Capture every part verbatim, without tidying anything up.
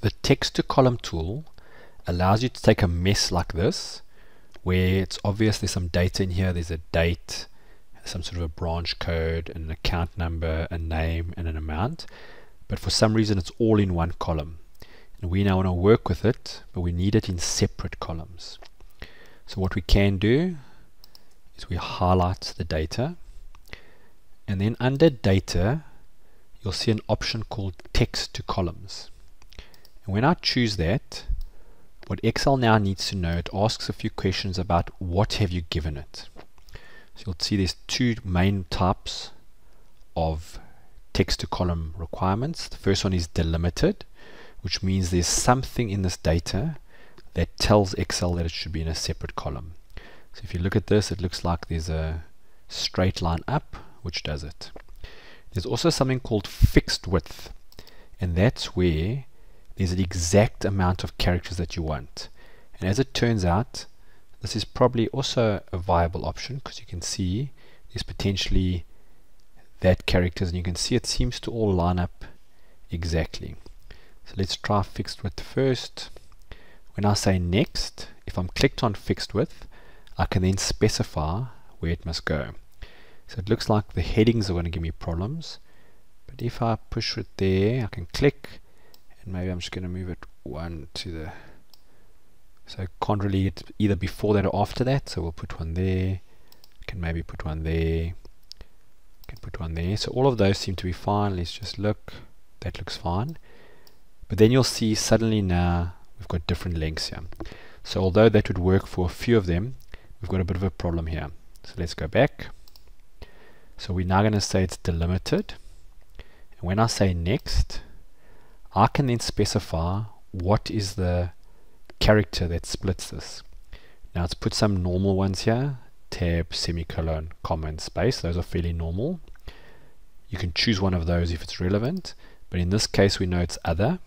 the text to column tool allows you to take a mess like this, where it's obvious there's some data in here. There's a date, some sort of a branch code, an account number, a name, and an amount. But for some reason, it's all in one column. And we now want to work with it, but we need it in separate columns. So what we can do is we highlight the data. And then under data, you'll see an option called text to columns. And when I choose that, what Excel now needs to know, it asks a few questions about what have you given it. So you'll see there's two main types of text to column requirements. The first one is delimited, which means there's something in this data that tells Excel that it should be in a separate column. So if you look at this, it looks like there's a straight line up, which does it. There's also something called fixed width, and that's where there's an exact amount of characters that you want. And as it turns out, this is probably also a viable option, because you can see there's potentially that characters, and you can see it seems to all line up exactly. So let's try fixed width first. When I say next, if I'm clicked on fixed width, I can then specify where it must go. So it looks like the headings are going to give me problems, but if I push it there, I can click, and maybe I'm just going to move it one to the, so I can't really, it's either before that or after that, so we'll put one there, I can maybe put one there, I can put one there, so all of those seem to be fine. Let's just look, that looks fine, but then you'll see suddenly now we've got different lengths here. So although that would work for a few of them, we've got a bit of a problem here. So let's go back. So we're now going to say it's delimited, and when I say next, I can then specify what is the character that splits this. Now it's put some normal ones here, tab, semicolon, comma, and space. Those are fairly normal. You can choose one of those if it's relevant, but in this case we know it's other.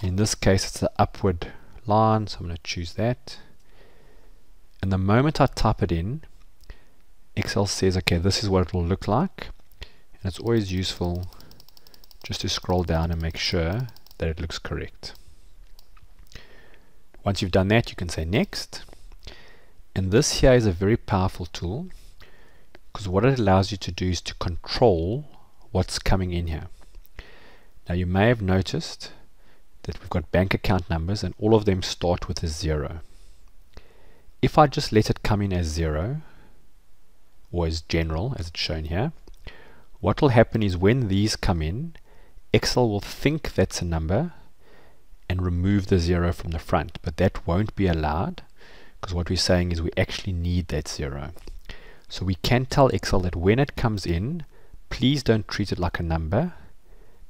In this case it's the upward line, so I'm going to choose that, and the moment I type it in, Excel says, okay, this is what it will look like, and it's always useful just to scroll down and make sure that it looks correct. Once you've done that, you can say next, and this here is a very powerful tool, because what it allows you to do is to control what's coming in here. Now you may have noticed that we've got bank account numbers, and all of them start with a zero. If I just let it come in as zero, or as general as it's shown here, what will happen is when these come in, Excel will think that's a number and remove the zero from the front, but that won't be allowed, because what we're saying is we actually need that zero. So we can tell Excel that when it comes in, please don't treat it like a number,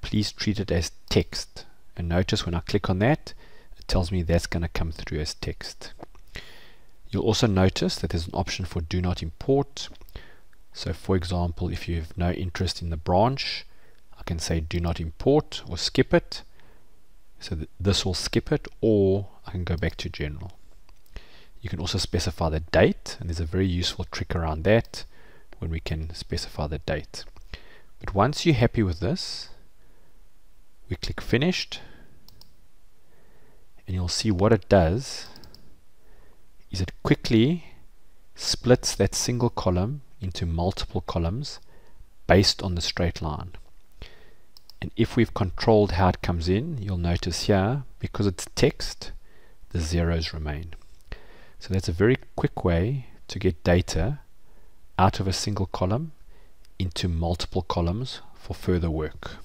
please treat it as text. And notice when I click on that, it tells me that's going to come through as text. You'll also notice that there's an option for do not import. So for example, if you have no interest in the branch, I can say do not import or skip it. So th this will skip it, or I can go back to general. You can also specify the date, and there's a very useful trick around that when we can specify the date. But once you're happy with this, we click finished, and you'll see what it does is it quickly splits that single column into multiple columns based on the straight line. And if we've controlled how it comes in, you'll notice here, because it's text, the zeros remain. So that's a very quick way to get data out of a single column into multiple columns for further work.